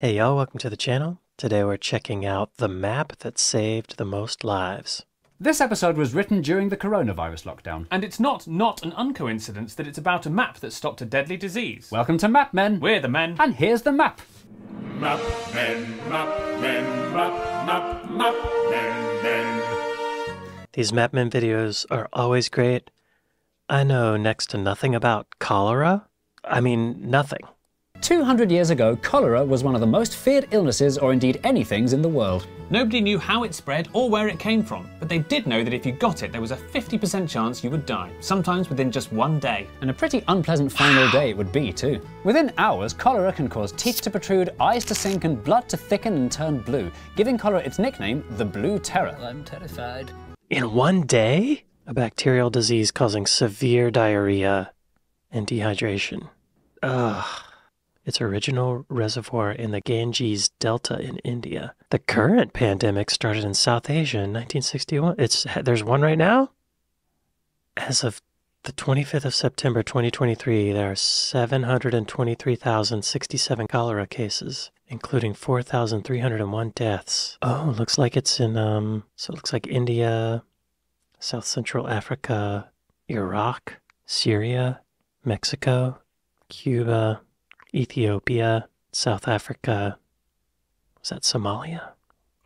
Hey y'all, welcome to the channel. Today we're checking out the map that saved the most lives. This episode was written during the coronavirus lockdown. And it's not an uncoincidence that it's about a map that stopped a deadly disease. Welcome to Map Men. We're the men. And here's the map. Map Men, Map Men, Map, Map, Map Men, Men. These Map Men videos are always great. I know next to nothing about cholera. I mean, nothing. 200 years ago, cholera was one of the most feared illnesses, or indeed anything, in the world. Nobody knew how it spread or where it came from, but they did know that if you got it, there was a 50% chance you would die, sometimes within just one day. And a pretty unpleasant final day it would be, too. Within hours, cholera can cause teeth to protrude, eyes to sink, and blood to thicken and turn blue, giving cholera its nickname, the Blue Terror. I'm terrified. In one day? A bacterial disease causing severe diarrhea and dehydration. Ugh. Its original reservoir in the Ganges Delta in India. The current pandemic started in South Asia in 1961. There's one right now? As of the 25th of September 2023, there are 723,067 cholera cases, including 4,301 deaths. Oh, looks like it's in, so it looks like India, South Central Africa, Iraq, Syria, Mexico, Cuba, Ethiopia, South Africa. Was that Somalia?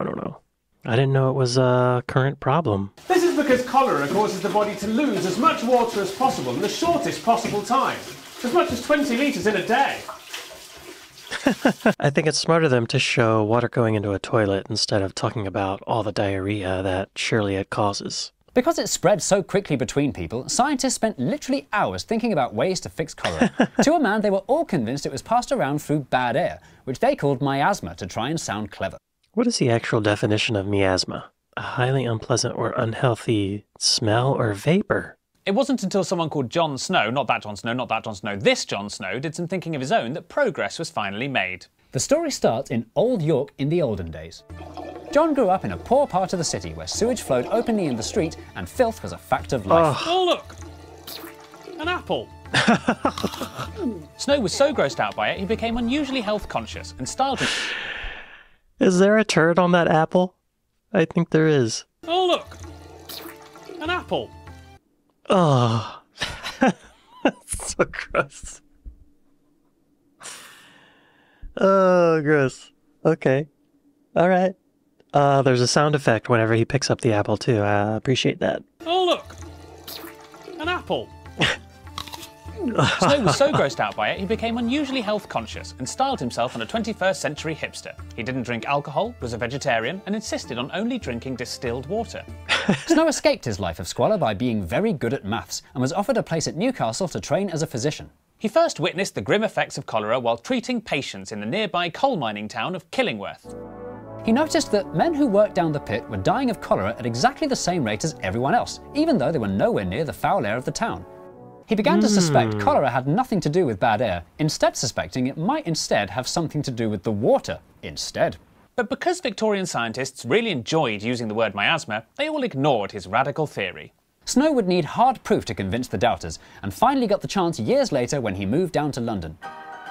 I don't know. I didn't know it was a current problem. This is because cholera causes the body to lose as much water as possible in the shortest possible time, as much as 20 litres in a day. I think it's smarter of them to show water going into a toilet instead of talking about all the diarrhea that surely it causes. Because it spread so quickly between people, scientists spent literally hours thinking about ways to fix cholera. To a man, they were all convinced it was passed around through bad air, which they called miasma to try and sound clever. What is the actual definition of miasma? A highly unpleasant or unhealthy smell or vapor? It wasn't until someone called John Snow, not that John Snow, not that John Snow, this John Snow, did some thinking of his own that progress was finally made. The story starts in Old York in the olden days. John grew up in a poor part of the city where sewage flowed openly in the street and filth was a fact of life. Oh look! An apple! Snow was so grossed out by it, he became unusually health conscious and styled him. Is there a turd on that apple? I think there is. Oh look! An apple! Oh, that's so gross. Oh, gross. Okay. All right. There's a sound effect whenever he picks up the apple, too. I appreciate that. Oh, look! An apple! Snow was so grossed out by it, he became unusually health conscious and styled himself on a 21st century hipster. He didn't drink alcohol, was a vegetarian, and insisted on only drinking distilled water. Snow escaped his life of squalor by being very good at maths and was offered a place at Newcastle to train as a physician. He first witnessed the grim effects of cholera while treating patients in the nearby coal mining town of Killingworth. He noticed that men who worked down the pit were dying of cholera at exactly the same rate as everyone else, even though they were nowhere near the foul air of the town. He began to suspect cholera had nothing to do with bad air, instead suspecting it might instead have something to do with the water, instead. But because Victorian scientists really enjoyed using the word miasma, they all ignored his radical theory. Snow would need hard proof to convince the doubters, and finally got the chance years later when he moved down to London.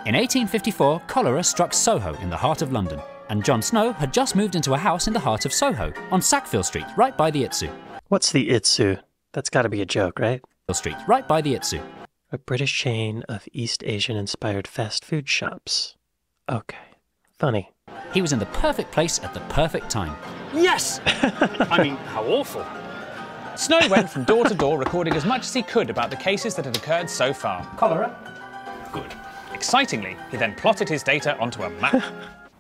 In 1854, cholera struck Soho in the heart of London, and John Snow had just moved into a house in the heart of Soho, on Sackville Street, right by the Itsu. What's the Itsu? That's gotta be a joke, right? Street, right by the Itsu. A British chain of East Asian-inspired fast food shops. Okay, funny. He was in the perfect place at the perfect time. Yes! I mean, how awful. Snow went from door to door recording as much as he could about the cases that had occurred so far. Cholera. Good. Excitingly, he then plotted his data onto a map.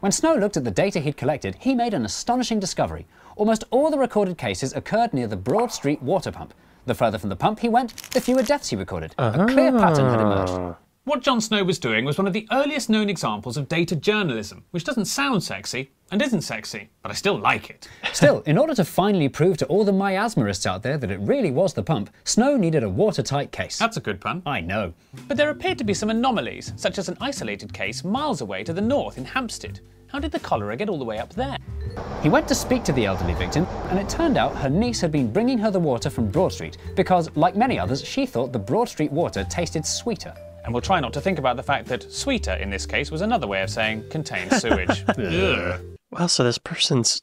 When Snow looked at the data he'd collected, he made an astonishing discovery. Almost all the recorded cases occurred near the Broad Street water pump. The further from the pump he went, the fewer deaths he recorded. A clear pattern had emerged. What John Snow was doing was one of the earliest known examples of data journalism, which doesn't sound sexy, and isn't sexy, but I still like it. Still, in order to finally prove to all the miasmerists out there that it really was the pump, Snow needed a watertight case. That's a good pun. I know. But there appeared to be some anomalies, such as an isolated case miles away to the north in Hampstead. How did the cholera get all the way up there? He went to speak to the elderly victim, and it turned out her niece had been bringing her the water from Broad Street because, like many others, she thought the Broad Street water tasted sweeter. and we'll try not to think about the fact that sweeter in this case was another way of saying contained sewage. Well, so this person's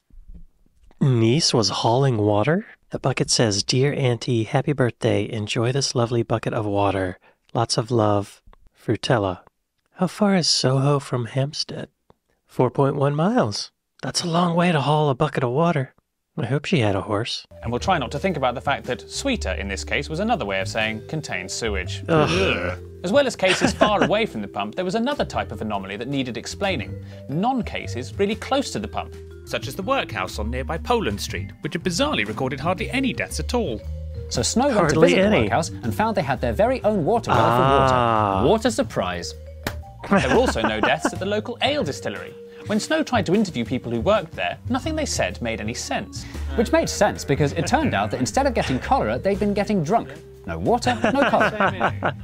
niece was hauling water? The bucket says, "Dear Auntie, happy birthday. Enjoy this lovely bucket of water. Lots of love, Frutella." How far is Soho from Hampstead? 4.1 miles. That's a long way to haul a bucket of water. I hope she had a horse. And we'll try not to think about the fact that sweeter in this case was another way of saying contained sewage. As well as cases far away from the pump, there was another type of anomaly that needed explaining. Non-cases really close to the pump, such as the workhouse on nearby Poland Street, which had bizarrely recorded hardly any deaths at all. So Snow went to visit the workhouse and found they had their very own water well for water. Water surprise. There were also no deaths at the local ale distillery. When Snow tried to interview people who worked there, nothing they said made any sense. Which made sense because it turned out that instead of getting cholera, they'd been getting drunk. No water, no cholera.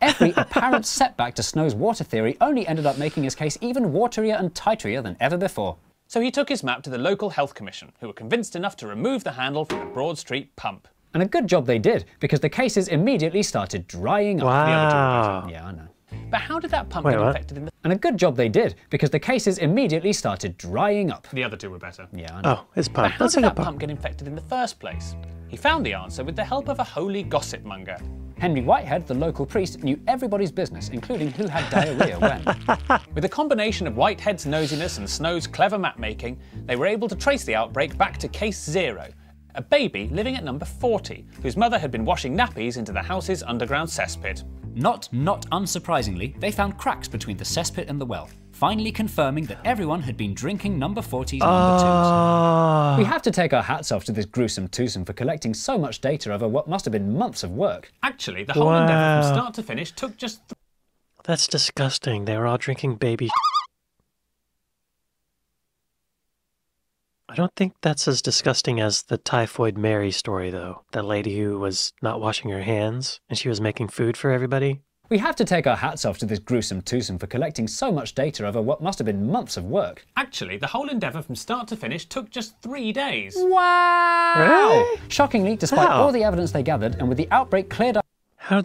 Every apparent setback to Snow's water theory only ended up making his case even waterier and tighterier than ever before. So he took his map to the local health commission, who were convinced enough to remove the handle from the Broad Street pump. And a good job they did, because the cases immediately started drying up. Wow. Yeah, I know. But how did that pump get infected in the... And a good job they did, because the cases immediately started drying up. The other two were better. Yeah, I know. Oh, it's pump. But how did that pump get infected in the first place? He found the answer with the help of a holy gossip monger. Henry Whitehead, the local priest, knew everybody's business, including who had diarrhea when. With a combination of Whitehead's nosiness and Snow's clever map-making, they were able to trace the outbreak back to case 0, a baby living at number 40, whose mother had been washing nappies into the house's underground cesspit. Not unsurprisingly, they found cracks between the cesspit and the well, finally confirming that everyone had been drinking number 40s and number 2s. We have to take our hats off to this gruesome twosome for collecting so much data over what must have been months of work. Actually, the whole endeavour from start to finish took just... That's disgusting. They were all drinking baby... I don't think that's as disgusting as the Typhoid Mary story, though. That lady who was not washing her hands, and she was making food for everybody. We have to take our hats off to this gruesome twosome for collecting so much data over what must have been months of work. Actually, the whole endeavour from start to finish took just 3 days. Wow! Really? Shockingly, despite all the evidence they gathered, and with the outbreak cleared up... How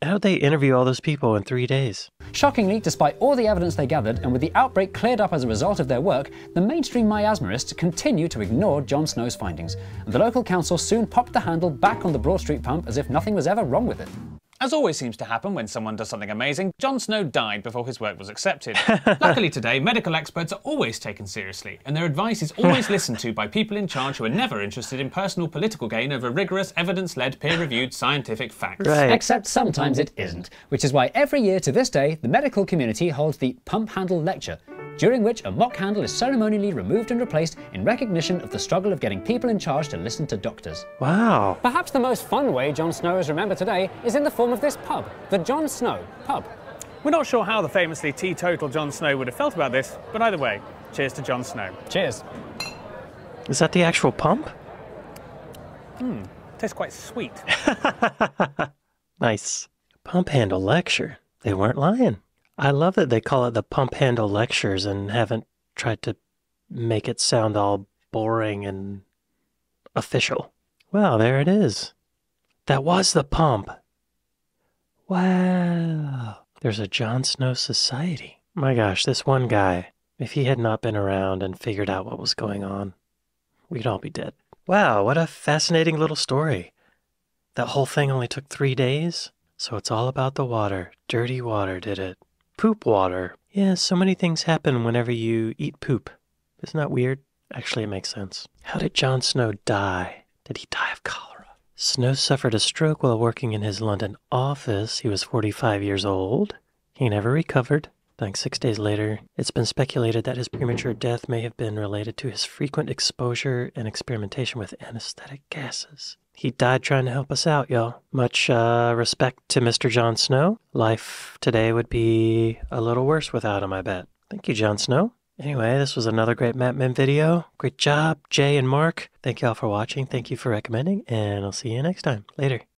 did they interview all those people in 3 days? Shockingly, despite all the evidence they gathered, and with the outbreak cleared up as a result of their work, the mainstream miasmerists continue to ignore John Snow's findings, and the local council soon popped the handle back on the Broad Street pump as if nothing was ever wrong with it. As always seems to happen when someone does something amazing, John Snow died before his work was accepted. Luckily today, medical experts are always taken seriously, and their advice is always listened to by people in charge who are never interested in personal political gain over rigorous, evidence-led, peer-reviewed scientific facts. Right. Except sometimes it isn't, which is why every year to this day, the medical community holds the Pump Handle Lecture, during which a mock handle is ceremonially removed and replaced in recognition of the struggle of getting people in charge to listen to doctors. Wow. Perhaps the most fun way John Snow is remembered today is in the form of this pub, the John Snow pub. We're not sure how the famously teetotal John Snow would have felt about this, but either way, cheers to John Snow. Cheers. Is that the actual pump? Hmm, tastes quite sweet. Nice. Pump Handle Lecture. They weren't lying. I love that they call it the Pump Handle Lectures and haven't tried to make it sound all boring and official. Wow, there it is. That was the pump. Wow. There's a John Snow Society. My gosh, this one guy, if he had not been around and figured out what was going on, we'd all be dead. Wow, what a fascinating little story. That whole thing only took 3 days? So it's all about the water. Dirty water did it. Poop water. Yeah, so many things happen whenever you eat poop. Isn't that weird? Actually, it makes sense. How did John Snow die? Did he die of cholera? Snow suffered a stroke while working in his London office. He was 45 years old. He never recovered. Dying 6 days later. It's been speculated that his premature death may have been related to his frequent exposure and experimentation with anesthetic gases. He died trying to help us out, y'all. Much respect to Mr. John Snow. Life today would be a little worse without him, I bet. Thank you, John Snow. Anyway, this was another great Map Men video. Great job, Jay and Mark. Thank y'all for watching. Thank you for recommending, and I'll see you next time. Later.